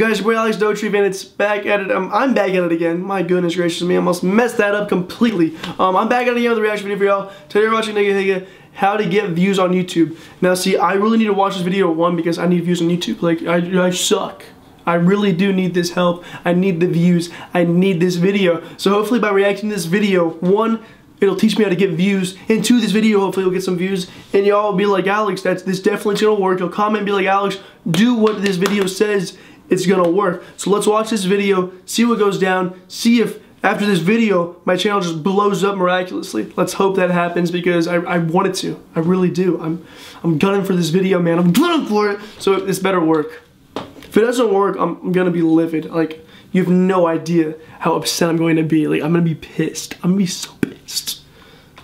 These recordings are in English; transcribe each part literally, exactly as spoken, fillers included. Guys, your boy Alex Dauterive, and it's back at it. Um, I'm back at it again. My goodness gracious me, I almost messed that up completely. Um, I'm back at it again with a reaction video for y'all. Today we're watching NigaHiga, how to get views on YouTube. Now see, I really need to watch this video, one, because I need views on YouTube. Like, I, I suck. I really do need this help. I need the views. I need this video. So hopefully by reacting to this video, one, it'll teach me how to get views, and to this video hopefully we'll get some views, and y'all will be like, Alex, that's this definitely is gonna work. You'll comment and be like, Alex, do what this video says, it's gonna work. So let's watch this video, see what goes down, see if after this video my channel just blows up miraculously. Let's hope that happens, because I, I want it to. I really do. I'm I'm gunning for this video, man. I'm gunning for it, so this better work. If it doesn't work, I'm gonna be livid. Like, you have no idea how upset I'm going to be. Like, I'm gonna be pissed. I'm gonna be so pissed.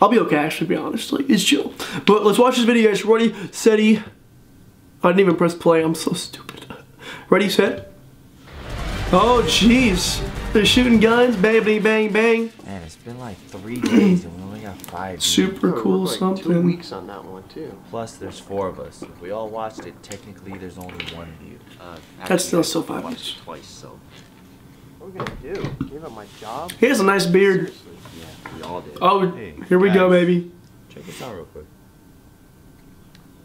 I'll be okay, actually, to be honest. Like, it's chill. But let's watch this video, guys. Ready, steady. I didn't even press play. I'm so stupid. Ready, set. Oh, jeez. They're shooting guns. Bang, bang, bang, bang. Man, it's been like three days and we only got five. Super oh, cool, like something. Two weeks on that one, too. Plus, there's four of us. If we all watched it, technically, there's only one view. Uh, That's still so five watched twice, so. What are we gonna do? Give up my job? He has a nice beard. Seriously. Yeah, we all did. Oh, hey, here we guys, go, baby. Check this out real quick.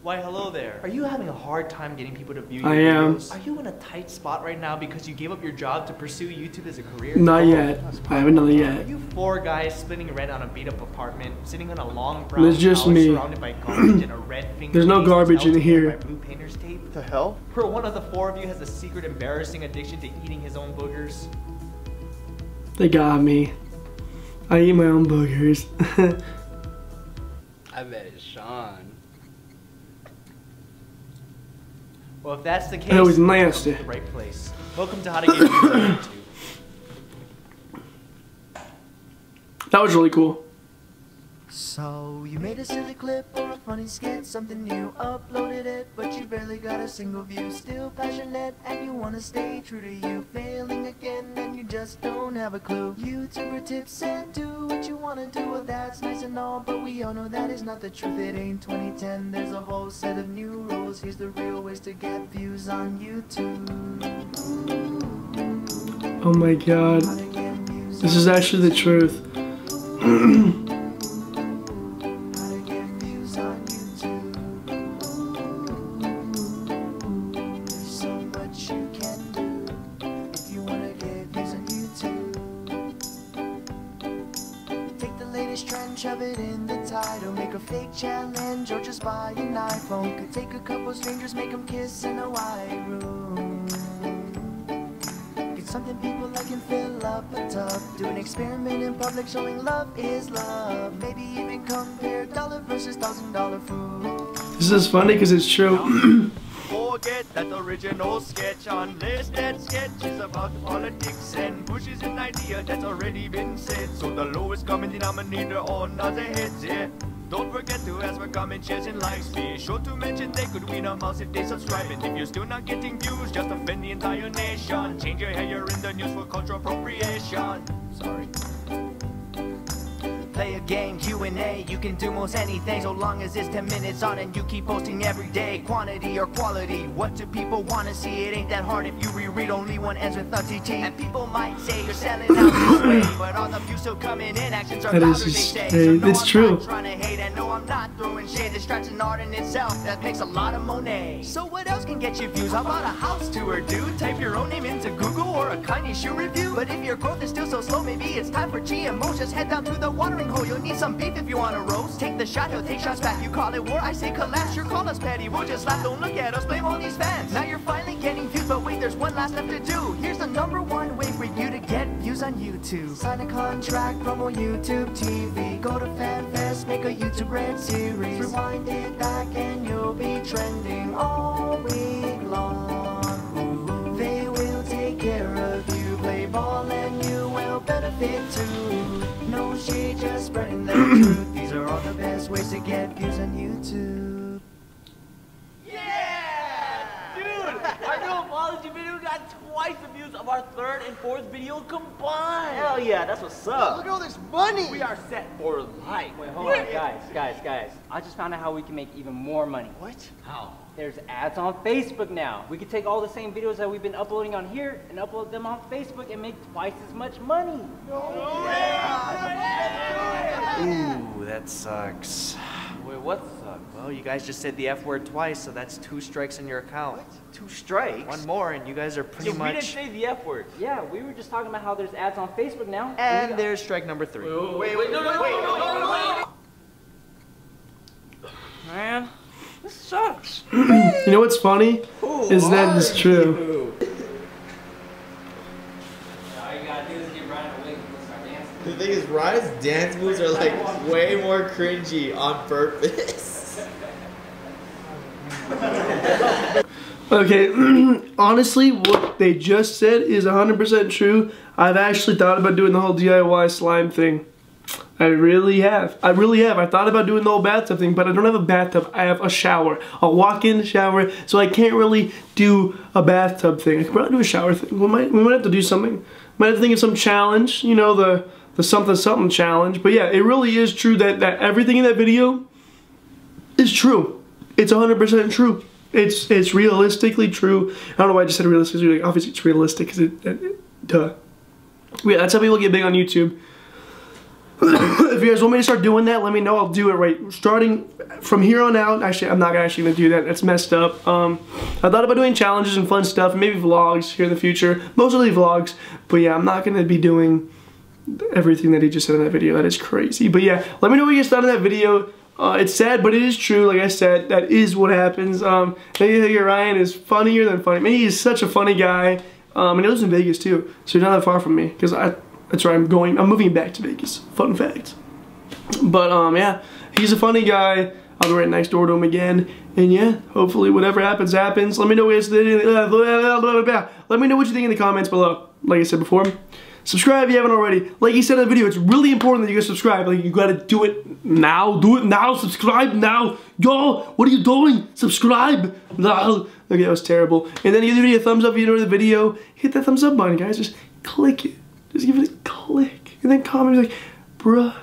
Why, hello there. Are you having a hard time getting people to view your I videos? am. Are you in a tight spot right now because you gave up your job to pursue YouTube as a career? Not oh, yet. I haven't done it yet. Are you four guys splitting rent on a beat-up apartment, sitting on a long brown It's just me. surrounded by garbage and a red finger. There's no garbage in here. Blue painter's tape? What the hell? Bro, one of the four of you has a secret embarrassing addiction to eating his own boogers. They got me. I eat my own boogers. I bet it's Sean. Well, if that's the case, it was nasty. The right place. Welcome to How to Get YouTube. That was really cool. So you made a silly clip or a funny skit, something new, uploaded it, but you barely got a single view. Still passionate and you want to stay true to you. Failing again and you just don't have a clue. YouTuber tips and do what you want to do. Well, that's nice and all, but we all know that is not the truth. It ain't twenty ten, there's a whole set of new rules. Here's the real ways to get views on YouTube. Oh my god, this is actually the truth. Shove it in the title, make a fake challenge, or just buy an iPhone. Could take a couple strangers, make them kiss in a white room. Get something people like and fill up a tub. Do an experiment in public, showing love is love. Maybe even compare dollar versus thousand dollar food. This is funny because it's true. Forget that original sketch on list. That sketch is about politics and pushes an idea that's already been said. So the lowest common denominator on other heads, yeah. Don't forget to ask for comment, shares, and likes. Be sure to mention they could win a mouse if they subscribe. And if you're still not getting views, just offend the entire nation. Change your hair, you're in the news for cultural appropriation. Sorry. Play a game, Q and A, you can do most anything so long as it's ten minutes on and you keep posting every day. Quantity or quality, what do people want to see? It ain't that hard if you reread only one ends with F T T. And people might say you're selling out this way, but all the views still coming in, actions are louder these days. So no, it's I'm true. Not trying to hate, and no, I'm not throwing shade. This strike's an art in itself that makes a lot of money. So what else can get you views? How about a house tour, dude? Type your own name into Google or a Kanye shoe review. But if your growth is still so slow, maybe it's time for G M Os. Just head down to the watering. Oh, you'll need some beef if you want to roast. Take the shot, he'll take shots back. You call it war, I say collapse. You call us petty, we'll just laugh. Don't look at us, blame all these fans. Now you're finally getting views, but wait, there's one last step to do. Here's the number one way for you to get views on YouTube. Sign a contract, promo YouTube T V. Go to FanFest, make a YouTube Red series. Rewind it back and you'll be trending all week long. Ooh, they will take care of you. Play ball and you will benefit too. No shade, just spreading the truth. These are all the best ways to get views on YouTube. Yeah! Dude, our new apology video got twice the views of our third and fourth video combined. Hell yeah, that's what's up. Look at all this money. We are set for life. Wait, hold on, guys, guys, guys. I just found out how we can make even more money. What? How? There's ads on Facebook now. We could take all the same videos that we've been uploading on here and upload them on Facebook and make twice as much money. Ooh, that sucks. Wait, what sucks? Well, you guys just said the F word twice, so that's two strikes in your account. What? Two strikes? One more and you guys are pretty so much... we didn't say the F word. Yeah, we were just talking about how there's ads on Facebook now. And, and there's strike number three. Wait, wait, wait, no, no, wait, no, no, no, no, no. Man. This sucks. You know what's funny? Who is that is true. All you gotta do is get Ryan awake and start dancing. The thing is, Ryan's dance moves are like way more cringy on purpose. Okay, honestly, what they just said is one hundred percent true. I've actually thought about doing the whole D I Y slime thing. I really have. I really have. I thought about doing the whole bathtub thing, but I don't have a bathtub. I have a shower. A walk-in shower, so I can't really do a bathtub thing. I can probably do a shower thing. We might, we might have to do something. Might have to think of some challenge, you know, the, the something-something challenge. But yeah, it really is true that, that everything in that video is true. It's one hundred percent true. It's it's realistically true. I don't know why I just said realistically. Like, obviously it's realistic, because it, it, it, duh. Yeah, that's how people get big on YouTube. If you guys want me to start doing that, let me know. I'll do it right starting from here on out. Actually, I'm not gonna actually gonna do that. That's messed up. Um, I thought about doing challenges and fun stuff, and maybe vlogs here in the future. Mostly vlogs, but yeah, I'm not gonna be doing everything that he just said in that video. That is crazy. But yeah, let me know what you guys thought of that video. Uh, it's sad, but it is true. Like I said, that is what happens. Um, NigaHiga Ryan is funnier than funny. I mean, he's such a funny guy, um, and he lives in Vegas too, so he's not that far from me. Cause I. That's right, I'm going, I'm moving back to Vegas, fun fact. But um, yeah, he's a funny guy. I'll be right next door to him again. And yeah, hopefully whatever happens, happens. Let me know what you think in the comments below. Like I said before, subscribe if you haven't already. Like he said in the video, it's really important that you guys subscribe. Like, you gotta do it now, do it now, subscribe now. Yo, what are you doing? Subscribe now. Okay, that was terrible. And then give the video a thumbs up if you enjoyed the video. Hit that thumbs up button, guys, just click it. Just give it a click, and then comment like, "Bruh,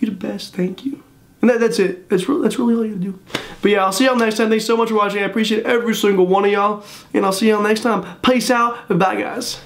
you're the best. Thank you." And that, that's it. That's really that's really all you gotta do. But yeah, I'll see y'all next time. Thanks so much for watching. I appreciate every single one of y'all, and I'll see y'all next time. Peace out. Bye, guys.